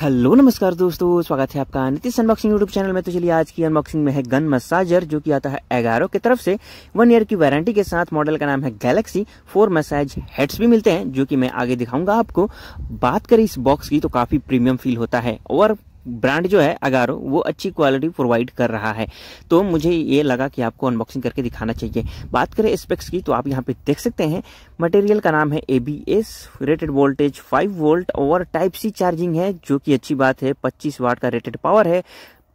Hello नमस्कार दोस्तों, स्वागत है आपका नीतिश अनबॉक्सिंग यूट्यूब चैनल में। तो चलिए आज की अनबॉक्सिंग में है गन मसाजर जो कि आता है एगारो की तरफ से 1 ईयर की वारंटी के साथ। मॉडल का नाम है गैलेक्सी 4। मसाज हेड्स भी मिलते हैं जो कि मैं आगे दिखाऊंगा आपको। बात करें इस बॉक्स की तो काफी प्रीमियम फील होता है और ब्रांड जो है अगारो वो अच्छी क्वालिटी प्रोवाइड कर रहा है, तो मुझे ये लगा कि आपको अनबॉक्सिंग करके दिखाना चाहिए। बात करें स्पेक्स की तो आप यहाँ पे देख सकते हैं। मटेरियल का नाम है ABS, रेटेड वोल्टेज 5 वोल्ट और टाइप C चार्जिंग है जो कि अच्छी बात है। 25 वाट का रेटेड पावर है।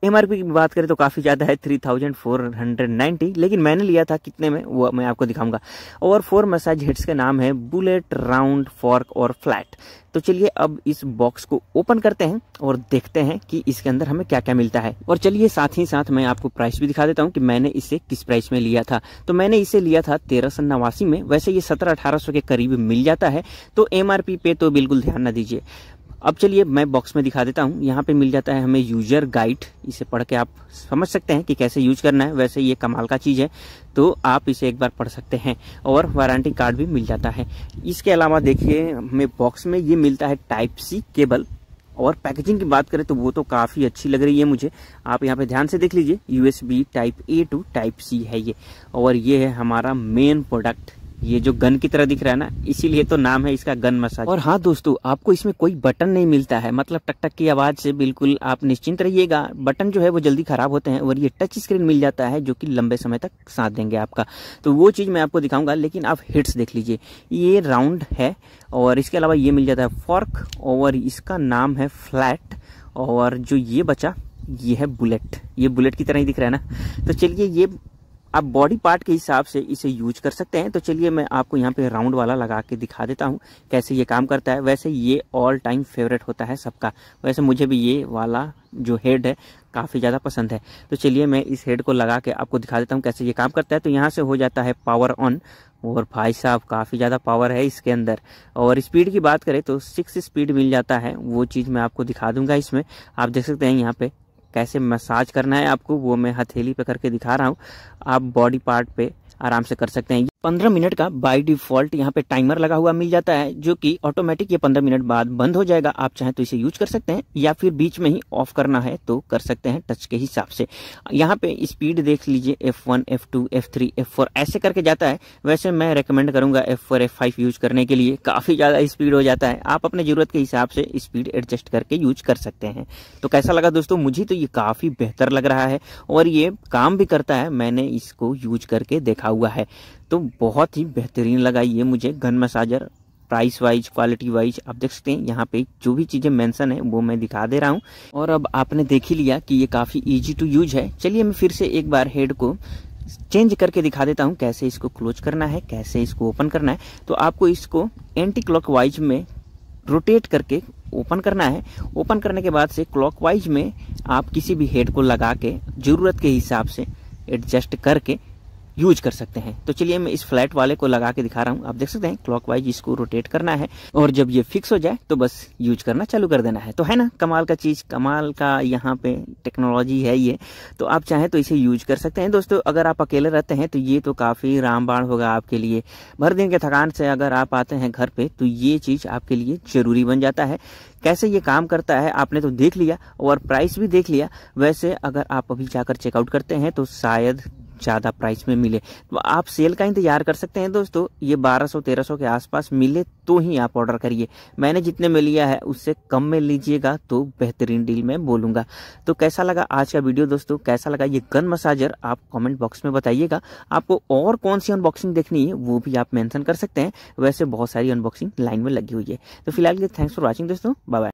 MRP की बात करें तो काफ़ी ज़्यादा है, 3490, लेकिन मैंने लिया था कितने में वो मैं आपको दिखाऊंगा। और 4 मसाज हेड्स का नाम है बुलेट, राउंड, फॉर्क और फ्लैट। तो चलिए अब इस बॉक्स को ओपन करते हैं और देखते हैं कि इसके अंदर हमें क्या क्या मिलता है। और चलिए साथ ही साथ मैं आपको प्राइस भी दिखा देता हूँ कि मैंने इसे किस प्राइस में लिया था। तो मैंने इसे लिया था 1389 में। वैसे ये 1700-1800 के करीब मिल जाता है, तो MRP पे तो बिल्कुल ध्यान ना दीजिए। अब चलिए मैं बॉक्स में दिखा देता हूँ। यहाँ पे मिल जाता है हमें यूजर गाइड, इसे पढ़ के आप समझ सकते हैं कि कैसे यूज करना है। वैसे ये कमाल का चीज़ है, तो आप इसे एक बार पढ़ सकते हैं। और वारंटी कार्ड भी मिल जाता है। इसके अलावा देखिए हमें बॉक्स में ये मिलता है टाइप C केबल। और पैकेजिंग की बात करें तो वो तो काफ़ी अच्छी लग रही है मुझे। आप यहाँ पे ध्यान से देख लीजिए, USB type A to type C है ये। और ये है हमारा मेन प्रोडक्ट, ये जो गन की तरह दिख रहा है ना, इसीलिए तो नाम है इसका गन मसाज। और हाँ दोस्तों, आपको इसमें कोई बटन नहीं मिलता है, मतलब टक टक की आवाज़ से बिल्कुल आप निश्चिंत रहिएगा। बटन जो है वो जल्दी ख़राब होते हैं। और ये टच स्क्रीन मिल जाता है जो कि लंबे समय तक साथ देंगे आपका, तो वो चीज़ मैं आपको दिखाऊंगा। लेकिन आप हिट्स देख लीजिए, ये राउंड है। और इसके अलावा ये मिल जाता है फॉर्क और इसका नाम है फ्लैट। और जो ये बचा ये है बुलेट, ये बुलेट की तरह ही दिख रहा है ना। तो चलिए ये आप बॉडी पार्ट के हिसाब से इसे यूज कर सकते हैं। तो चलिए मैं आपको यहाँ पे राउंड वाला लगा के दिखा देता हूँ कैसे ये काम करता है। वैसे ये ऑल टाइम फेवरेट होता है सबका, वैसे मुझे भी ये वाला जो हेड है काफ़ी ज़्यादा पसंद है। तो चलिए मैं इस हेड को लगा के आपको दिखा देता हूँ कैसे ये काम करता है। तो यहाँ से हो जाता है पावर ऑन, और भाई साहब काफ़ी ज़्यादा पावर है इसके अंदर। और स्पीड की बात करें तो 6 स्पीड मिल जाता है, वो चीज़ मैं आपको दिखा दूंगा। इसमें आप देख सकते हैं यहाँ पे कैसे मसाज करना है आपको, वो मैं हथेली पे करके दिखा रहा हूँ। आप बॉडी पार्ट पे आराम से कर सकते हैं। 15 मिनट का बाय डिफॉल्ट यहाँ पे टाइमर लगा हुआ मिल जाता है जो कि ऑटोमेटिक ये 15 मिनट बाद बंद हो जाएगा। आप चाहें तो इसे यूज कर सकते हैं या फिर बीच में ही ऑफ करना है तो कर सकते हैं टच के हिसाब से। यहाँ पे स्पीड देख लीजिए, F1, F2, F3, F4 ऐसे करके जाता है। वैसे मैं रेकमेंड करूंगा F4, F5 यूज करने के लिए, काफ़ी ज़्यादा स्पीड हो जाता है। आप अपने ज़रूरत के हिसाब से स्पीड एडजस्ट करके यूज कर सकते हैं। तो कैसा लगा दोस्तों, मुझे तो ये काफ़ी बेहतर लग रहा है और ये काम भी करता है। मैंने इसको यूज करके देखा हुआ है तो बहुत ही बेहतरीन लगा ये मुझे gun massager. Price wise, quality wise आप देख सकते हैं यहाँ पे जो भी चीज़ें मेंशन है वो मैं दिखा दे रहा हूँ। और अब आपने देख ही लिया कि ये काफ़ी इजी टू यूज है। चलिए मैं फिर से एक बार हेड को चेंज करके दिखा देता हूँ कैसे इसको क्लोज करना है, कैसे इसको ओपन करना है। तो आपको इसको एंटी क्लॉक वाइज में रोटेट करके ओपन करना है। ओपन करने के बाद से क्लॉक वाइज में आप किसी भी हेड को लगा के ज़रूरत के हिसाब से एडजस्ट करके यूज कर सकते हैं। तो चलिए मैं इस फ्लैट वाले को लगा के दिखा रहा हूँ। आप देख सकते हैं क्लॉकवाइज इसको रोटेट करना है और जब ये फिक्स हो जाए तो बस यूज करना चालू कर देना है। तो है ना कमाल का चीज़, कमाल का यहाँ पे टेक्नोलॉजी है ये। तो आप चाहें तो इसे यूज कर सकते हैं दोस्तों। अगर आप अकेले रहते हैं तो ये तो काफ़ी रामबाण होगा आपके लिए। भर दिन के थकान से अगर आप आते हैं घर पर तो ये चीज़ आपके लिए ज़रूरी बन जाता है। कैसे ये काम करता है आपने तो देख लिया और प्राइस भी देख लिया। वैसे अगर आप अभी जाकर चेकआउट करते हैं तो शायद ज़्यादा प्राइस में मिले, तो आप सेल का इंतजार कर सकते हैं दोस्तों। ये 1200-1300 के आसपास मिले तो ही आप ऑर्डर करिए। मैंने जितने में लिया है उससे कम में लीजिएगा तो बेहतरीन डील मैं बोलूँगा। तो कैसा लगा आज का वीडियो दोस्तों, कैसा लगा ये गन मसाजर, आप कमेंट बॉक्स में बताइएगा। आपको और कौन सी अनबॉक्सिंग देखनी है वो भी आप मेंशन कर सकते हैं। वैसे बहुत सारी अनबॉक्सिंग लाइन में लगी हुई है। तो फिलहाल के थैंक्स फॉर वॉचिंग दोस्तों, बाय बाय।